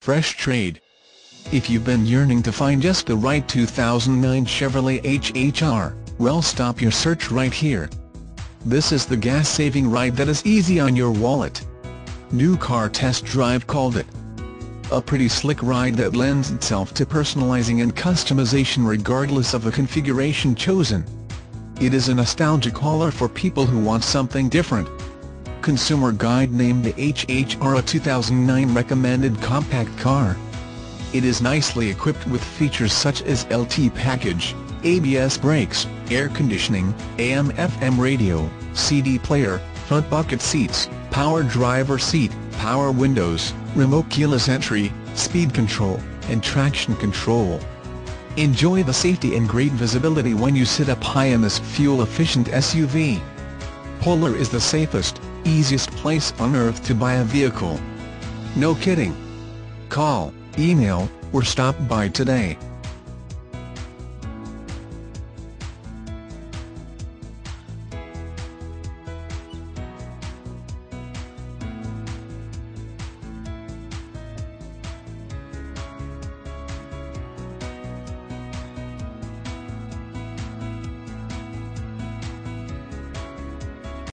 Fresh trade. If you've been yearning to find just the right 2009 Chevrolet HHR, well, stop your search right here. This is the gas-saving ride that is easy on your wallet. New Car Test Drive called it. A pretty slick ride that lends itself to personalizing and customization regardless of the configuration chosen. It is a nostalgic hauler for people who want something different. Consumer Guide named the HHR a 2009 recommended compact car. It is nicely equipped with features such as LT package, ABS brakes, air conditioning, AM/FM radio, CD player, front bucket seats, power driver seat, power windows, remote keyless entry, speed control, and traction control. Enjoy the safety and great visibility when you sit up high in this fuel-efficient SUV. Polar is the safest, easiest place on earth to buy a vehicle. No kidding. Call, email, or stop by today.